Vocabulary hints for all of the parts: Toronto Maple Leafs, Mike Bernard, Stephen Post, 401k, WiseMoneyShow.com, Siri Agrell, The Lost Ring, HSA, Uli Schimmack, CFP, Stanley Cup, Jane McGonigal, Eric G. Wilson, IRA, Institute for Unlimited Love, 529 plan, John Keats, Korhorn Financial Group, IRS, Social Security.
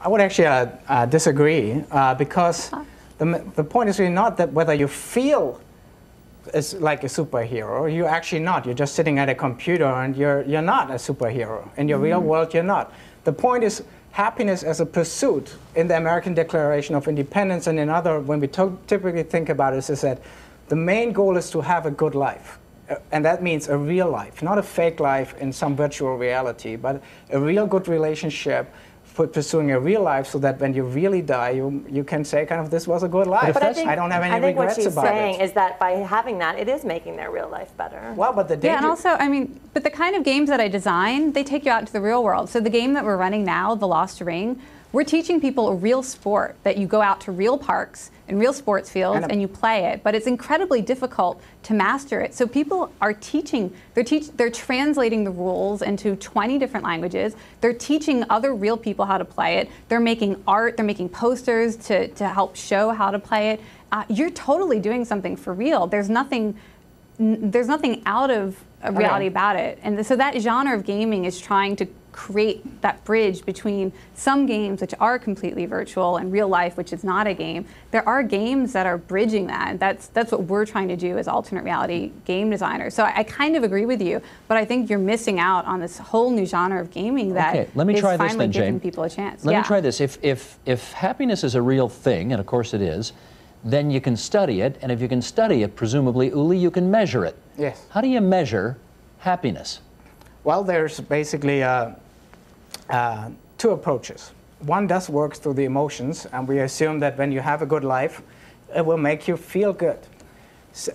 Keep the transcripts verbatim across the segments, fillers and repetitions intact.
I would actually uh, uh, disagree uh, because the, the point is really not that whether you feel is like a superhero, you're actually not. You're just sitting at a computer and you're, you're not a superhero. In your mm-hmm. real world, you're not. The point is happiness as a pursuit in the American Declaration of Independence and in other, when we typically think about it, is that the main goal is to have a good life. Uh, and that means a real life, not a fake life in some virtual reality, but a real good relationship, pursuing a real life so that when you really die, you, you can say kind of, this was a good life. But I, think, I don't have any I think regrets what she's about saying it. Is that by having that, it is making their real life better. Well, but the day yeah, and also, I mean, but the kind of games that I design, they take you out into the real world. So the game that we're running now, The Lost Ring, we're teaching people a real sport that you go out to real parks and real sports fields and, and you play it, but it's incredibly difficult to master it. So people are teaching, they're, teach, they're translating the rules into twenty different languages. They're teaching other real people how to play it. They're making art, they're making posters to, to help show how to play it. Uh, you're totally doing something for real. There's nothing, n there's nothing out of uh, reality okay. about it. And the, so that genre of gaming is trying to create that bridge between some games which are completely virtual and real life, which is not a game. There are games that are bridging that. That's, that's what we're trying to do as alternate reality game designers. So I, I kind of agree with you, but I think you're missing out on this whole new genre of gaming that okay, let me is try finally this then, Jane. Giving people a chance. Let yeah. me try this. If, if, if happiness is a real thing, and of course it is, then you can study it, and if you can study it, presumably, Uli, you can measure it. Yes. How do you measure happiness? Well, there's basically a Uh, two approaches. One does work through the emotions, and we assume that when you have a good life, it will make you feel good.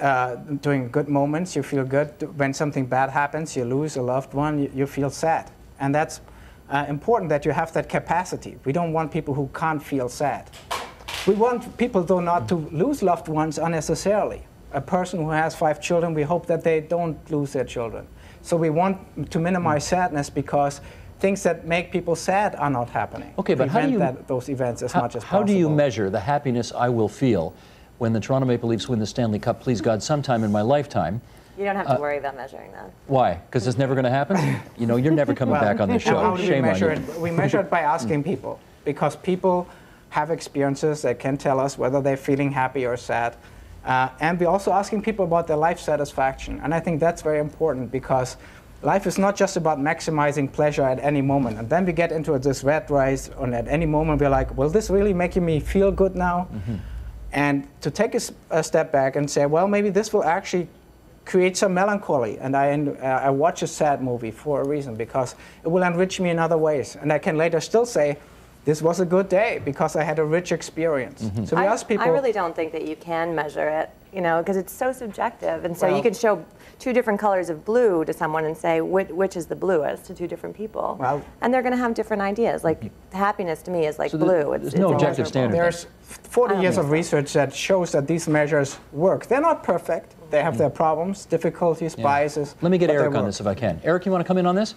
Uh, during good moments, you feel good. When something bad happens, you lose a loved one, you, you feel sad. And that's uh, important that you have that capacity. We don't want people who can't feel sad. We want people, though, not to lose loved ones unnecessarily. A person who has five children, we hope that they don't lose their children. So we want to minimize sadness because things that make people sad are not happening. Okay, but Prevent how do you that, those events as how, much as possible? How do you measure the happiness I will feel when the Toronto Maple Leafs win the Stanley Cup? Please God, sometime in my lifetime. You don't have to uh, worry about measuring that. Why? Because it's never going to happen. You know, you're never coming well, back on the show. How do Shame we measure on you. It? We measure it by asking people, because people have experiences that can tell us whether they're feeling happy or sad, uh, and we're also asking people about their life satisfaction, and I think that's very important because life is not just about maximizing pleasure at any moment. And then we get into this red race, and at any moment we're like, will this really make me feel good now? Mm-hmm. And to take a, a step back and say, well, maybe this will actually create some melancholy. And I, uh, I watch a sad movie for a reason, because it will enrich me in other ways. And I can later still say, this was a good day because I had a rich experience. Mm-hmm. So we I, ask people. I really don't think that you can measure it. You know, because it's so subjective, and so well, you can show two different colors of blue to someone and say which, which is the bluest to two different people, well, and they're going to have different ideas. Like happiness to me is like so blue. There's it's, no it's objective standard. There's forty years of research that shows that these measures work. They're not perfect. They have mm-hmm. their problems, difficulties, yeah. biases. Let me get Eric on this if I can. Eric, you want to come in on this?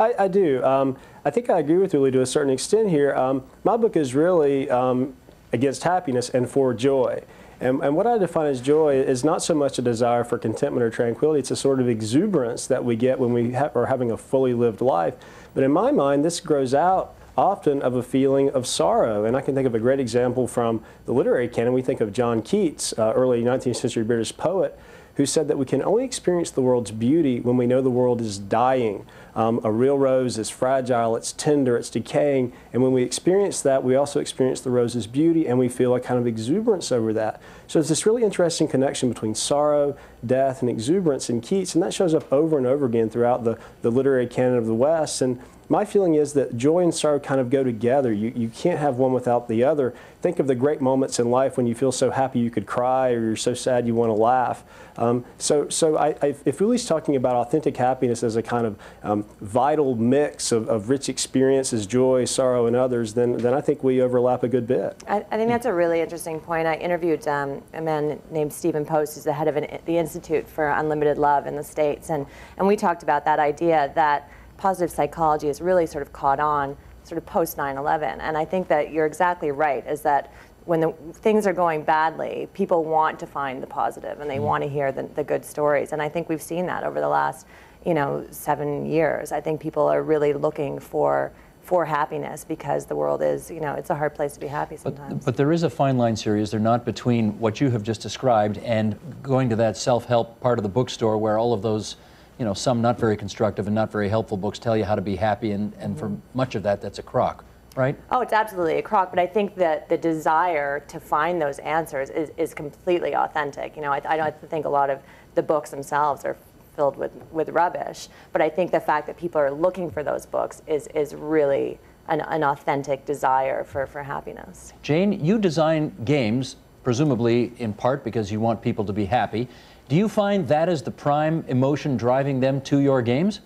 I, I do. Um, I think I agree with Uli to a certain extent here. Um, my book is really um, against happiness and for joy. And, and what I define as joy is not so much a desire for contentment or tranquility. It's a sort of exuberance that we get when we ha are having a fully lived life. But in my mind, this grows out often of a feeling of sorrow. And I can think of a great example from the literary canon. We think of John Keats, uh, early nineteenth century British poet, who said that we can only experience the world's beauty when we know the world is dying. Um, a real rose is fragile, it's tender, it's decaying, and when we experience that, we also experience the rose's beauty, and we feel a kind of exuberance over that. So it's this really interesting connection between sorrow, death, and exuberance in Keats, and that shows up over and over again throughout the, the literary canon of the West. And my feeling is that joy and sorrow kind of go together. You, you can't have one without the other. Think of the great moments in life when you feel so happy you could cry, or you're so sad you want to laugh. Um, so so I, I, if Uli's talking about authentic happiness as a kind of um, vital mix of, of rich experiences, joy, sorrow, and others, then, then I think we overlap a good bit. I, I think that's a really interesting point. I interviewed um, a man named Stephen Post, who's the head of an, the Institute for Unlimited Love in the States, and, and we talked about that idea that positive psychology has really sort of caught on sort of post nine eleven, and I think that you're exactly right, is that when the things are going badly, people want to find the positive, and they want to hear the, the good stories, and I think we've seen that over the last, you know, seven years. I think people are really looking for for happiness, because the world is, you know, it's a hard place to be happy sometimes. But, but there is a fine line, Siri, is there not, between what you have just described and going to that self-help part of the bookstore where all of those, you know, some not very constructive and not very helpful books tell you how to be happy, and, and for much of that, that's a crock, right? Oh, it's absolutely a crock, but I think that the desire to find those answers is, is completely authentic. You know, I, I don't think a lot of the books themselves are filled with, with rubbish, but I think the fact that people are looking for those books is, is really an, an authentic desire for, for happiness. Jane, you design games, presumably in part because you want people to be happy. Do you find that is the prime emotion driving them to your games?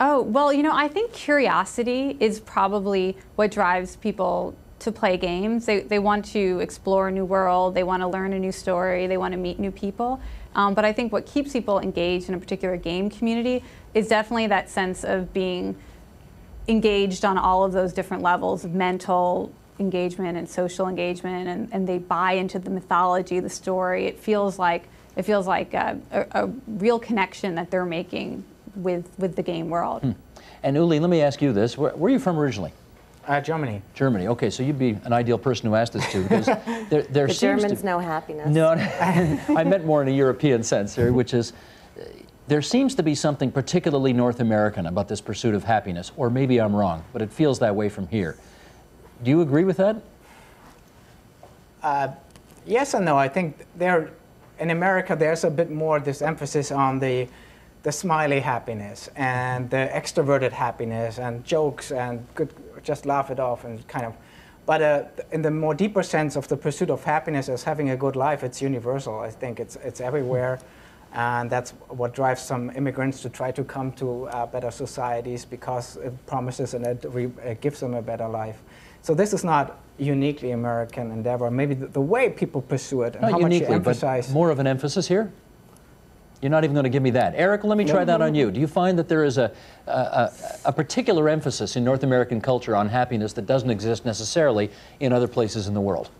Oh, well, you know, I think curiosity is probably what drives people to play games. They, they want to explore a new world, they want to learn a new story, they want to meet new people. Um, but I think what keeps people engaged in a particular game community is definitely that sense of being engaged on all of those different levels of mental engagement and social engagement, and, and they buy into the mythology, the story. It feels like, it feels like a, a, a real connection that they're making with, with the game world. Hmm. And Uli, let me ask you this. Where, where are you from originally? Uh, Germany. Germany. Okay, so you'd be an ideal person who asked this too, because there, there the seems Germans to, know happiness. No, I meant more in a European sense here, which is uh, there seems to be something particularly North American about this pursuit of happiness, or maybe I'm wrong, but it feels that way from here. Do you agree with that? Uh, yes and no. I think there, in America, there's a bit more this emphasis on the the smiley happiness and the extroverted happiness and jokes and good. Just laugh it off and kind of, but uh, in the more deeper sense of the pursuit of happiness as having a good life, it's universal. I think it's it's everywhere, and that's what drives some immigrants to try to come to uh, better societies, because it promises and it, re it gives them a better life. So this is not uniquely American endeavor. Maybe the, the way people pursue it and not how uniquely, much you emphasize. But more of an emphasis here. You're not even going to give me that. Eric, let me try that on you. Do you find that there is a, a, a particular emphasis in North American culture on happiness that doesn't exist necessarily in other places in the world?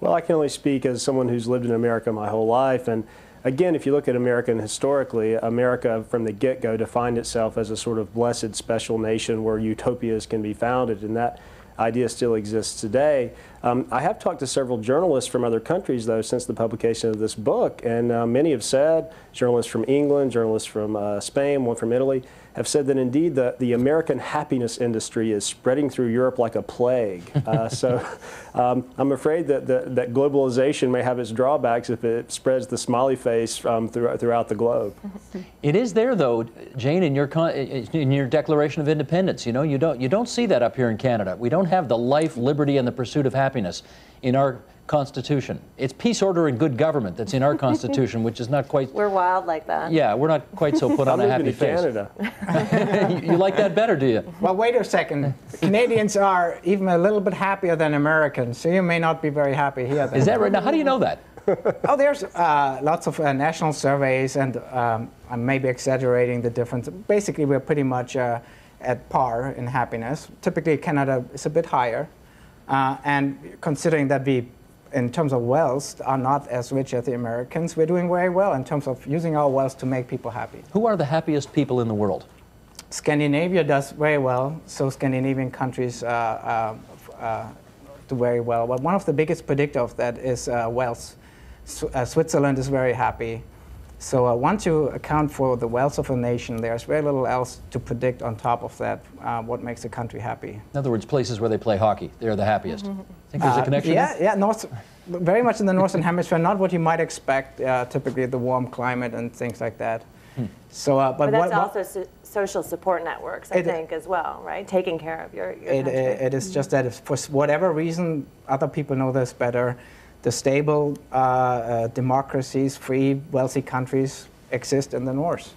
Well, I can only speak as someone who's lived in America my whole life. And again, if you look at America historically, America from the get-go defined itself as a sort of blessed, special nation where utopias can be founded. And that idea still exists today. Um, I have talked to several journalists from other countries, though, since the publication of this book, and uh, many have said, journalists from England, journalists from uh, Spain, one from Italy, have said that indeed the, the American happiness industry is spreading through Europe like a plague. Uh, so um, I'm afraid that, the, that globalization may have its drawbacks if it spreads the smiley face um, through, throughout the globe. It is there, though, Jane, in your, con in your Declaration of Independence. You know, you don't, you don't see that up here in Canada. We don't have the life, liberty, and the pursuit of happiness in our Constitution. It's peace, order, and good government that's in our Constitution, which is not quite... We're wild like that. Yeah, we're not quite so put on a happy face. I'm moving to Canada. You, you like that better, do you? Well, wait a second. Canadians are even a little bit happier than Americans, so you may not be very happy here. Then. Is that right? Now, how do you know that? Oh, there's uh, lots of uh, national surveys, and um, I'm maybe exaggerating the difference. Basically, we're pretty much uh, at par in happiness. Typically, Canada is a bit higher, uh, and considering that we in terms of wealth are not as rich as the Americans, we're doing very well in terms of using our wealth to make people happy. Who are the happiest people in the world? Scandinavia does very well, so Scandinavian countries uh, uh, uh, do very well. But one of the biggest predictors of that is uh, wealth. S uh, Switzerland is very happy. So uh, once you account for the wealth of a nation, there's very little else to predict on top of that, uh, what makes a country happy. In other words, places where they play hockey, they're the happiest. Mm-hmm. Think there's uh, a connection? Yeah, yeah, north, very much in the Northern Hemisphere, not what you might expect, uh, typically the warm climate and things like that. Hmm. So, uh, but, but that's what, also so social support networks, I it, think, as well, right? Taking care of your, your it, country. It, it is mm-hmm. just that if for whatever reason, other people know this better. The stable uh, uh, democracies, free, wealthy countries exist in the North.